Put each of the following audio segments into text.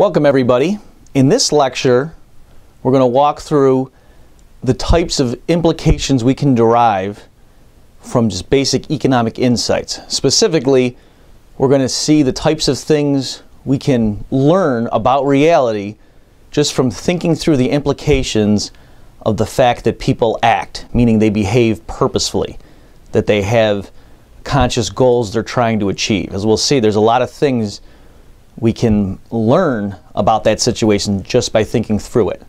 Welcome everybody. In this lecture, we're going to walk through the types of implications we can derive from just basic economic insights. Specifically, we're going to see the types of things we can learn about reality just from thinking through the implications of the fact that people act, meaning they behave purposefully, that they have conscious goals they're trying to achieve. As we'll see, there's a lot of things we can learn about that situation just by thinking through it.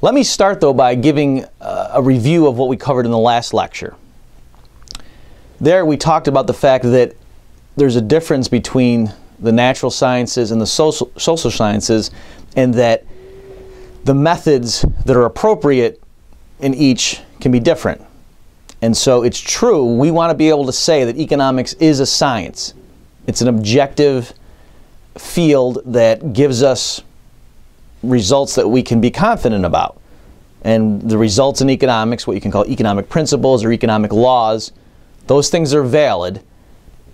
Let me start though by giving a review of what we covered in the last lecture. There we talked about the fact that there's a difference between the natural sciences and the social sciences, and that the methods that are appropriate in each can be different. And so it's true, we want to be able to say that economics is a science. It's an objective field that gives us results that we can be confident about. And the results in economics, what you can call economic principles or economic laws, those things are valid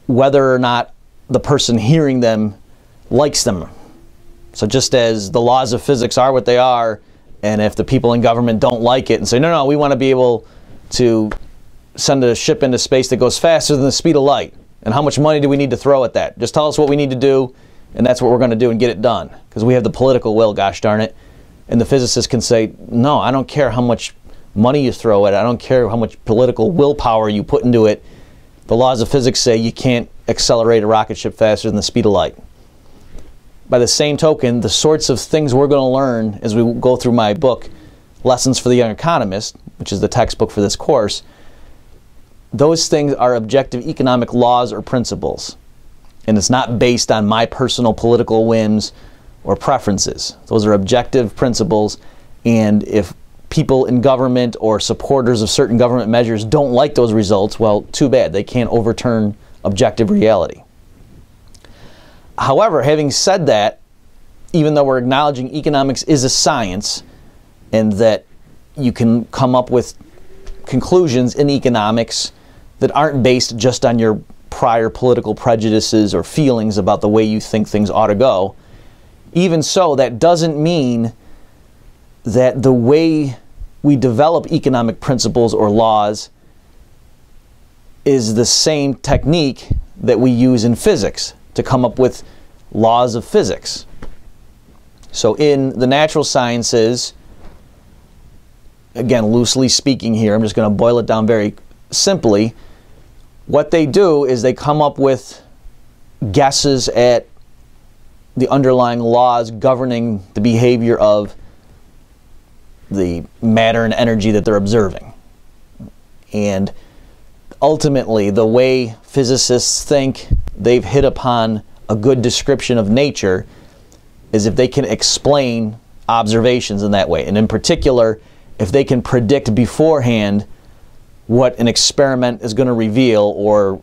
whether or not the person hearing them likes them. So just as the laws of physics are what they are, and if the people in government don't like it and say, no, we want to be able to send a ship into space that goes faster than the speed of light, and how much money do we need to throw at that? Just tell us what we need to do, and that's what we're going to do and get it done, because we have the political will, gosh darn it. And the physicists can say, no, I don't care how much money you throw at it. I don't care how much political willpower you put into it. The laws of physics say you can't accelerate a rocket ship faster than the speed of light. By the same token, the sorts of things we're going to learn as we go through my book, Lessons for the Young Economist, which is the textbook for this course, those things are objective economic laws or principles. And it's not based on my personal political whims or preferences. Those are objective principles, and if people in government or supporters of certain government measures don't like those results, well, too bad. They can't overturn objective reality. However, having said that, even though we're acknowledging economics is a science and that you can come up with conclusions in economics that aren't based just on your prior political prejudices or feelings about the way you think things ought to go, even so, that doesn't mean that the way we develop economic principles or laws is the same technique that we use in physics to come up with laws of physics. So in the natural sciences, again, loosely speaking here, I'm just going to boil it down very simply. What they do is they come up with guesses at the underlying laws governing the behavior of the matter and energy that they're observing. And ultimately, the way physicists think they've hit upon a good description of nature is if they can explain observations in that way. And in particular, if they can predict beforehand what an experiment is going to reveal or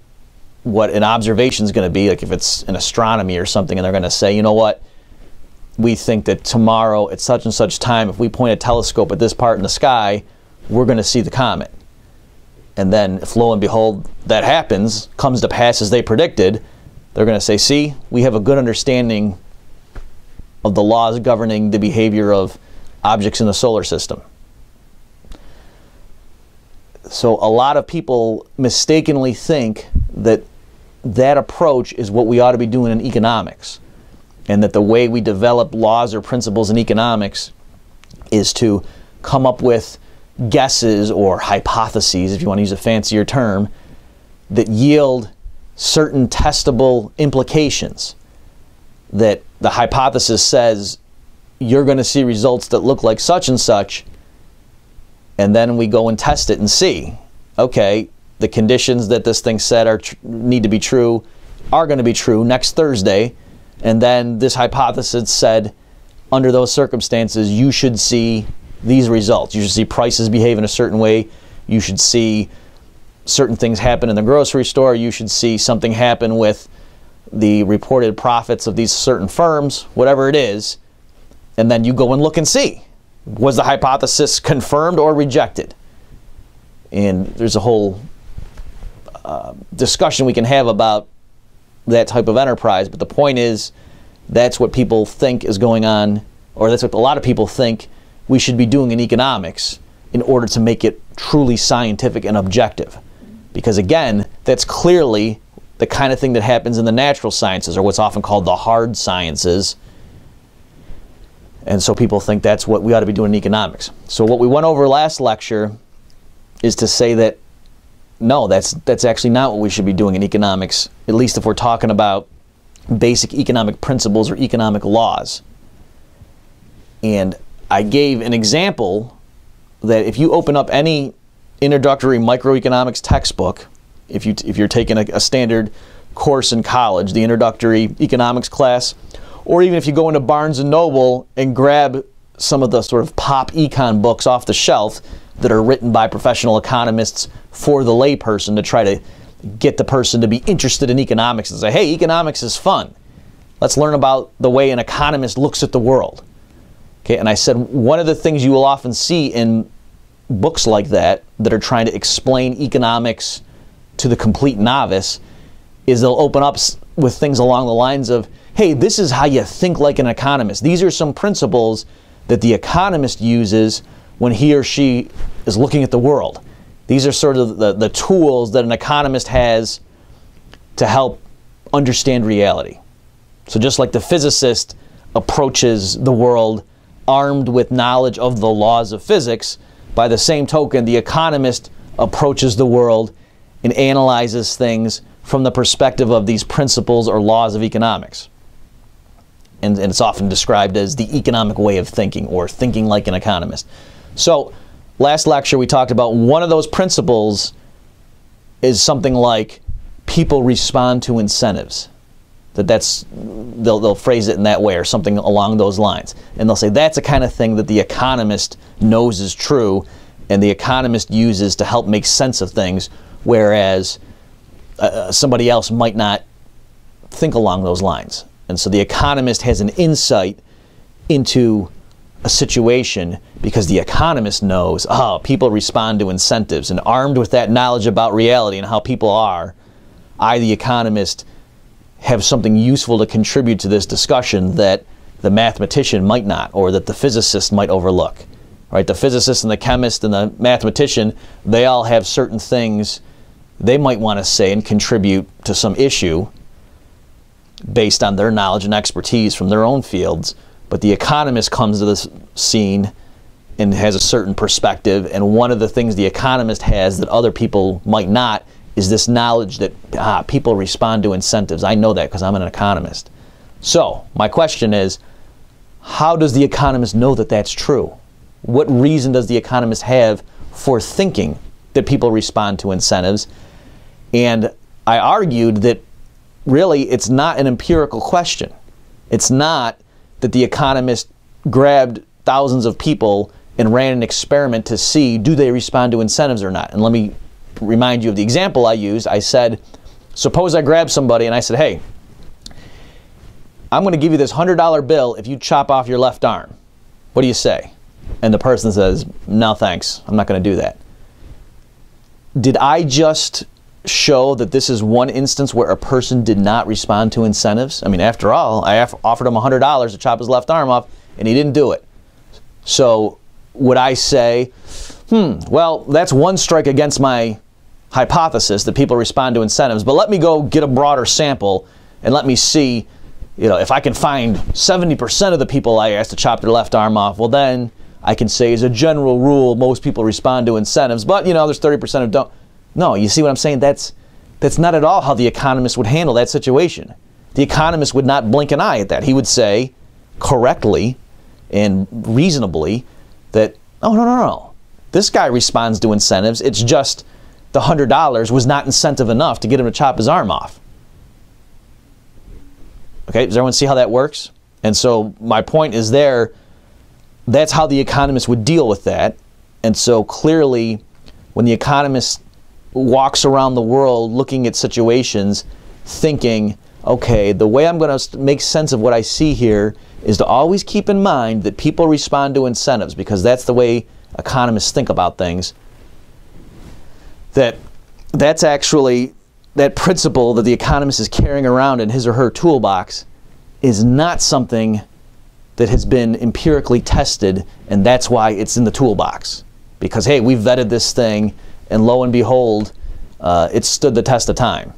what an observation is going to be, like if it's in astronomy or something, and they're going to say, you know what, we think that tomorrow at such and such time, if we point a telescope at this part in the sky, we're going to see the comet. And then if lo and behold that happens, comes to pass as they predicted, they're going to say, see, we have a good understanding of the laws governing the behavior of objects in the solar system. So a lot of people mistakenly think that that approach is what we ought to be doing in economics, and that the way we develop laws or principles in economics is to come up with guesses or hypotheses, if you want to use a fancier term, that yield certain testable implications. That the hypothesis says you're going to see results that look like such and such, and then we go and test it and see, okay, the conditions that this thing said are need to be true are going to be true next Thursday, and then this hypothesis said under those circumstances you should see these results. You should see prices behave in a certain way. You should see certain things happen in the grocery store. You should see something happen with the reported profits of these certain firms, whatever it is, and then you go and look and see. Was the hypothesis confirmed or rejected? And there's a whole discussion we can have about that type of enterprise, but the point is That's what people think is going on, or that's what a lot of people think we should be doing in economics in order to make it truly scientific and objective. Because again, that's clearly the kind of thing that happens in the natural sciences, or what's often called the hard sciences. And so people think that's what we ought to be doing in economics. So what we went over last lecture is to say that no, that's actually not what we should be doing in economics, at least if we're talking about basic economic principles or economic laws. And I gave an example that if you open up any introductory microeconomics textbook, if you're taking a standard course in college, the introductory economics class, or even if you go into Barnes & Noble and grab some of the sort of pop econ books off the shelf that are written by professional economists for the layperson to try to get the person to be interested in economics and say, hey, economics is fun. Let's learn about the way an economist looks at the world. Okay, and I said one of the things you will often see in books like that that are trying to explain economics to the complete novice is they'll open up with things along the lines of, hey, this is how you think like an economist. These are some principles that the economist uses when he or she is looking at the world. These are sort of the tools that an economist has to help understand reality. So just like the physicist approaches the world armed with knowledge of the laws of physics, by the same token, the economist approaches the world and analyzes things from the perspective of these principles or laws of economics. And it's often described as the economic way of thinking, or thinking like an economist. So last lecture we talked about one of those principles is something like people respond to incentives. They'll phrase it in that way or something along those lines. And they'll say that's the kind of thing that the economist knows is true and the economist uses to help make sense of things, whereas somebody else might not think along those lines. And so the economist has an insight into a situation because the economist knows, oh, people respond to incentives. And armed with that knowledge about reality and how people are, I, the economist, have something useful to contribute to this discussion that the mathematician might not, or that the physicist might overlook. Right? The physicist and the chemist and the mathematician, they all have certain things they might want to say and contribute to some issue based on their knowledge and expertise from their own fields. But the economist comes to this scene and has a certain perspective, and one of the things the economist has that other people might not is this knowledge that people respond to incentives. I know that because I'm an economist. So my question is, how does the economist know that that's true? What reason does the economist have for thinking that people respond to incentives? And I argued that really, it's not an empirical question. It's not that the economist grabbed thousands of people and ran an experiment to see, do they respond to incentives or not? And let me remind you of the example I used. I said, suppose I grabbed somebody and I said, hey, I'm going to give you this $100 bill if you chop off your left arm. What do you say? And the person says, no, thanks. I'm not going to do that. Did I just show that this is one instance where a person did not respond to incentives? I mean, after all, I offered him $100 to chop his left arm off, and he didn't do it. So would I say, well, that's one strike against my hypothesis that people respond to incentives, but let me go get a broader sample and let me see, you know, if I can find 70% of the people I asked to chop their left arm off, well, then I can say as a general rule, most people respond to incentives, but, you know, there's 30% who don't. No, you see what I'm saying? That's not at all how the economist would handle that situation. The economist would not blink an eye at that. He would say correctly and reasonably that, oh, no. This guy responds to incentives. It's just the $100 was not incentive enough to get him to chop his arm off. Okay, does everyone see how that works? And so my point is there, that's how the economist would deal with that. And so clearly when the economist walks around the world looking at situations thinking, okay, the way I'm going to make sense of what I see here is to always keep in mind that people respond to incentives, because that's the way economists think about things, that's actually that principle that the economist is carrying around in his or her toolbox is not something that has been empirically tested, and that's why it's in the toolbox. Because, hey, we've vetted this thing, and lo and behold, it stood the test of time.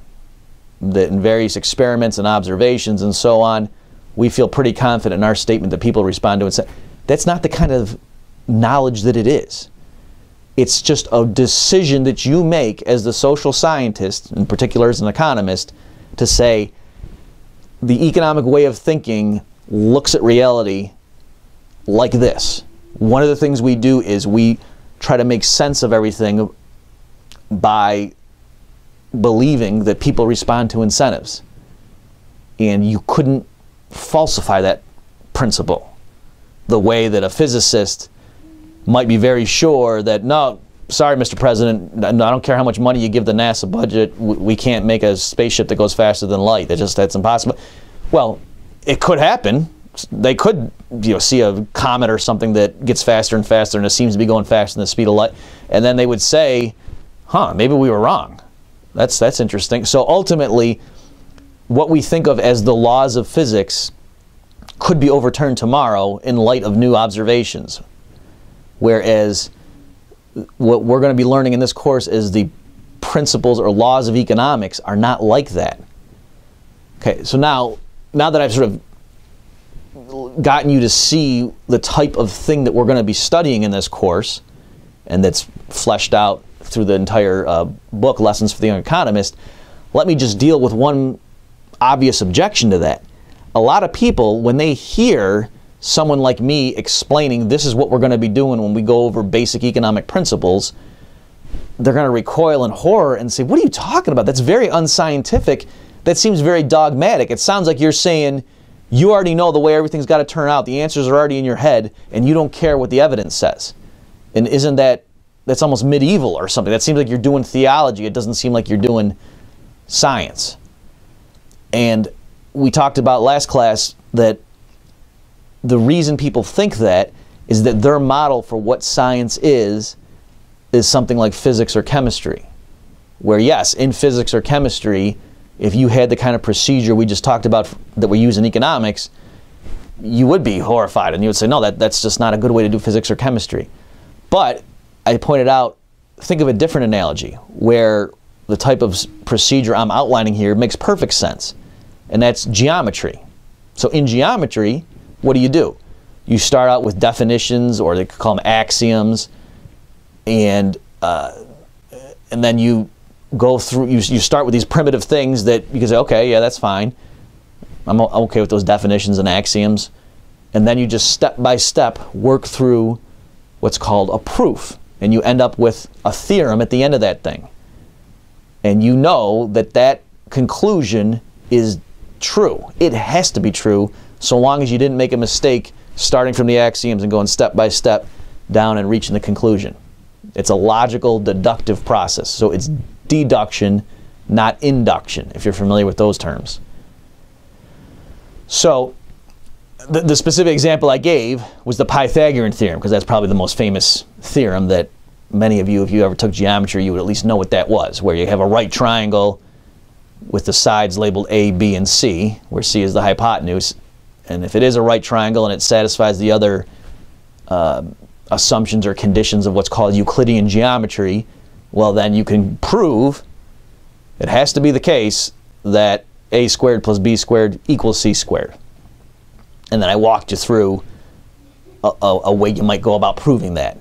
That in various experiments and observations and so on, we feel pretty confident in our statement that people respond to it and say, that's not the kind of knowledge that it is. It's just a decision that you make as the social scientist, in particular as an economist, to say the economic way of thinking looks at reality like this. One of the things we do is we try to make sense of everything by believing that people respond to incentives. And you couldn't falsify that principle the way that a physicist might be very sure that, no, sorry, Mr. President, no, I don't care how much money you give the NASA budget, we can't make a spaceship that goes faster than light. That's impossible. Well, it could happen. They could, you know, see a comet or something that gets faster and faster and it seems to be going faster than the speed of light. And then they would say, huh, maybe we were wrong. That's interesting. So ultimately, what we think of as the laws of physics could be overturned tomorrow in light of new observations. Whereas what we're going to be learning in this course is the principles or laws of economics are not like that. Okay, so now that I've sort of gotten you to see the type of thing that we're going to be studying in this course, and that's fleshed out through the entire book, Lessons for the Young Economist, let me just deal with one obvious objection to that. A lot of people, when they hear someone like me explaining this is what we're going to be doing when we go over basic economic principles, they're going to recoil in horror and say, what are you talking about? That's very unscientific. That seems very dogmatic. It sounds like you're saying you already know the way everything's got to turn out. The answers are already in your head and you don't care what the evidence says. And isn't that's almost medieval or something? That seems like you're doing theology. It doesn't seem like you're doing science. And we talked about last class that the reason people think that is that their model for what science is something like physics or chemistry. Where yes, in physics or chemistry, if you had the kind of procedure we just talked about that we use in economics, you would be horrified and you would say, no, that's just not a good way to do physics or chemistry. But I pointed out, think of a different analogy where the type of procedure I'm outlining here makes perfect sense, and that's geometry. So in geometry, what do? You start out with definitions, or they could call them axioms, and then you go through, you start with these primitive things that you can say, okay, yeah, that's fine. I'm okay with those definitions and axioms. And then you just step by step work through what's called a proof, and you end up with a theorem at the end of that thing. And you know that that conclusion is true. It has to be true, so long as you didn't make a mistake starting from the axioms and going step by step down and reaching the conclusion. It's a logical deductive process. So it's deduction, not induction, if you're familiar with those terms. So the specific example I gave was the Pythagorean theorem, because that's probably the most famous theorem that many of you, if you ever took geometry, you would at least know what that was, where you have a right triangle with the sides labeled A, B, and C, where C is the hypotenuse. And if it is a right triangle and it satisfies the other assumptions or conditions of what's called Euclidean geometry, well, then you can prove, it has to be the case, that A squared plus B squared equals C squared. And then I walked you through a way you might go about proving that.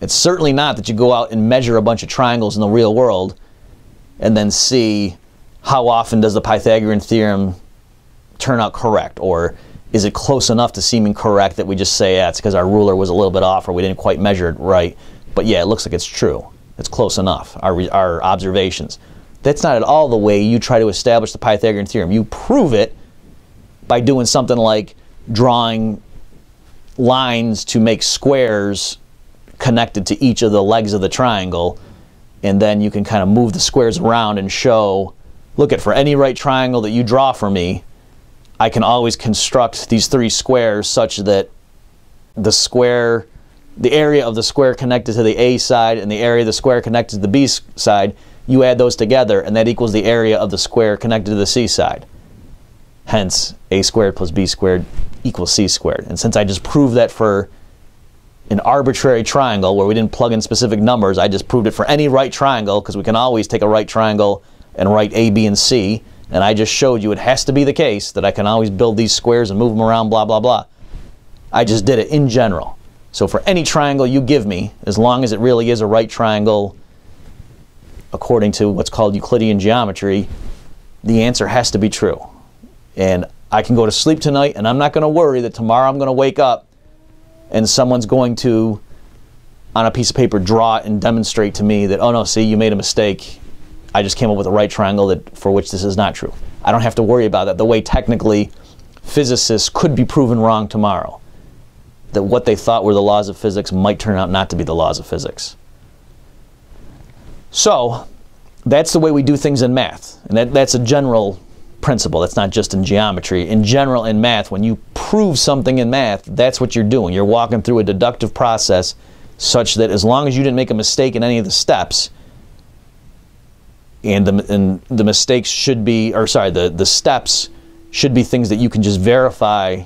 It's certainly not that you go out and measure a bunch of triangles in the real world and then see how often does the Pythagorean theorem turn out correct, or is it close enough to seeming correct that we just say, yeah, it's because our ruler was a little bit off or we didn't quite measure it right, but yeah, it looks like it's true. It's close enough, our observations. That's not at all the way you try to establish the Pythagorean theorem. You prove it by doing something like drawing lines to make squares connected to each of the legs of the triangle, and then you can kind of move the squares around and show, look at, for any right triangle that you draw for me, I can always construct these three squares such that the area of the square connected to the A side and the area of the square connected to the B side, you add those together and that equals the area of the square connected to the C side. Hence, a squared plus b squared equals c squared. And since I just proved that for an arbitrary triangle where we didn't plug in specific numbers, I just proved it for any right triangle, because we can always take a right triangle and write a, b, and c. And I just showed you it has to be the case that I can always build these squares and move them around, blah, blah, blah. I just did it in general. So for any triangle you give me, as long as it really is a right triangle according to what's called Euclidean geometry, the answer has to be true. And I can go to sleep tonight and I'm not going to worry that tomorrow I'm going to wake up and someone's going to, on a piece of paper, draw it and demonstrate to me that, oh no, see, you made a mistake. I just came up with a right triangle that for which this is not true. I don't have to worry about that. The way technically physicists could be proven wrong tomorrow, that what they thought were the laws of physics might turn out not to be the laws of physics. So that's the way we do things in math, and that's a general principle. That's not just in geometry. In general, in math, when you prove something in math, that's what you're doing. You're walking through a deductive process such that as long as you didn't make a mistake in any of the steps, and the mistakes should be, or sorry, the steps should be things that you can just verify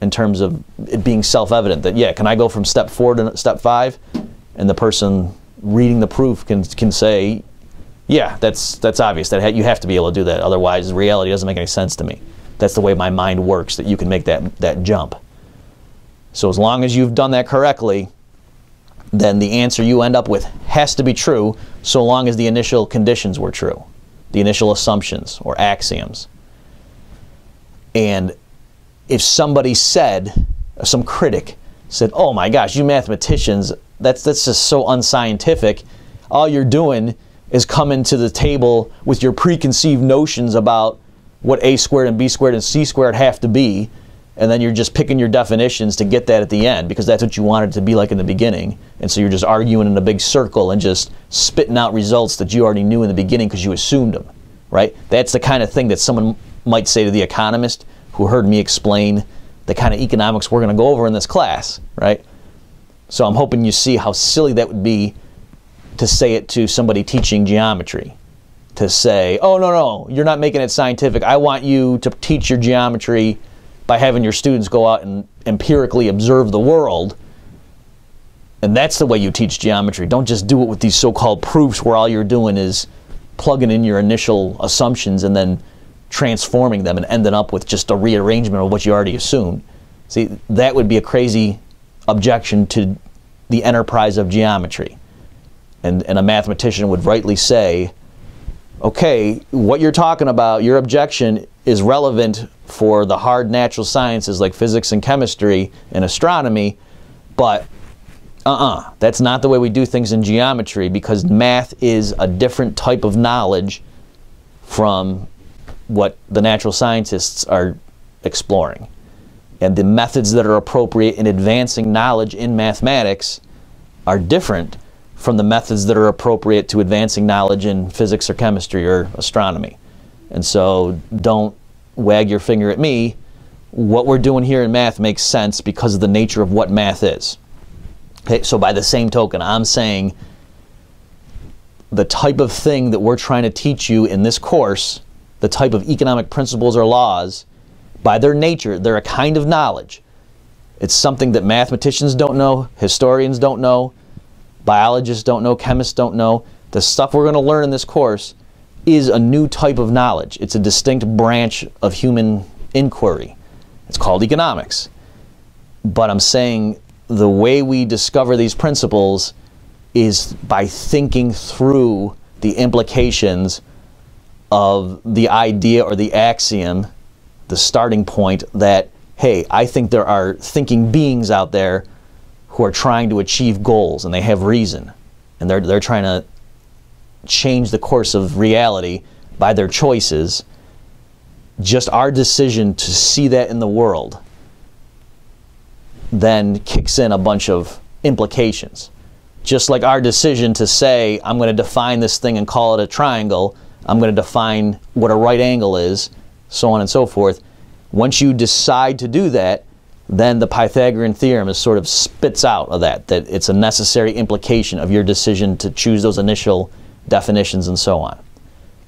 in terms of it being self-evident that, yeah, can I go from step 4 to step 5? And the person reading the proof can say, yeah, that's obvious. That you have to be able to do that. Otherwise, reality doesn't make any sense to me. That's the way my mind works, that you can make that jump. So as long as you've done that correctly, then the answer you end up with has to be true, so long as the initial conditions were true, the initial assumptions or axioms. And if somebody said, some critic said, oh my gosh, you mathematicians, that's just so unscientific. All you're doing is coming to the table with your preconceived notions about what a squared and b squared and c squared have to be, and then you're just picking your definitions to get that at the end because that's what you wanted it to be like in the beginning. And so you're just arguing in a big circle and just spitting out results that you already knew in the beginning because you assumed them, right? That's the kind of thing that someone might say to the economist who heard me explain the kind of economics we're going to go over in this class, right? So I'm hoping you see how silly that would be to say it to somebody teaching geometry, to say, oh, no, no, you're not making it scientific. I want you to teach your geometry by having your students go out and empirically observe the world. And that's the way you teach geometry. Don't just do it with these so-called proofs where all you're doing is plugging in your initial assumptions and then transforming them and ending up with just a rearrangement of what you already assumed. See, that would be a crazy objection to the enterprise of geometry. And a mathematician would rightly say, okay, what you're talking about, your objection is relevant for the hard natural sciences like physics and chemistry and astronomy, but that's not the way we do things in geometry, because math is a different type of knowledge from what the natural scientists are exploring. And the methods that are appropriate in advancing knowledge in mathematics are different from the methods that are appropriate to advancing knowledge in physics or chemistry or astronomy. And so don't wag your finger at me. What we're doing here in math makes sense because of the nature of what math is. Okay, so by the same token, I'm saying the type of thing that we're trying to teach you in this course, the type of economic principles or laws, by their nature, they're a kind of knowledge. It's something that mathematicians don't know, historians don't know, biologists don't know, chemists don't know. The stuff we're going to learn in this course is a new type of knowledge. It's a distinct branch of human inquiry. It's called economics. But I'm saying the way we discover these principles is by thinking through the implications of the idea or the axiom, the starting point that, hey, I think there are thinking beings out there who are trying to achieve goals, and they have reason, and they're trying to change the course of reality by their choices. Just our decision to see that in the world then kicks in a bunch of implications. Just like our decision to say, I'm going to define this thing and call it a triangle, I'm going to define what a right angle is, so on and so forth. Once you decide to do that, then the Pythagorean theorem is sort of spits out of that it's a necessary implication of your decision to choose those initial definitions and so on.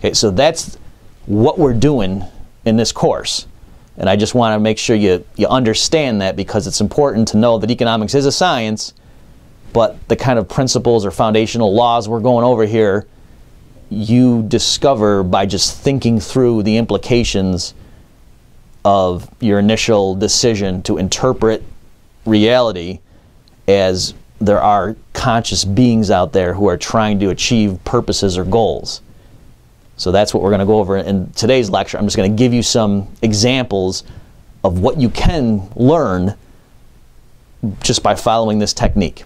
Okay, so that's what we're doing in this course. And I just want to make sure you understand that, because it's important to know that economics is a science, but the kind of principles or foundational laws we're going over here, you discover by just thinking through the implications of your initial decision to interpret reality as there are conscious beings out there who are trying to achieve purposes or goals. So that's what we're going to go over in today's lecture. I'm just going to give you some examples of what you can learn just by following this technique.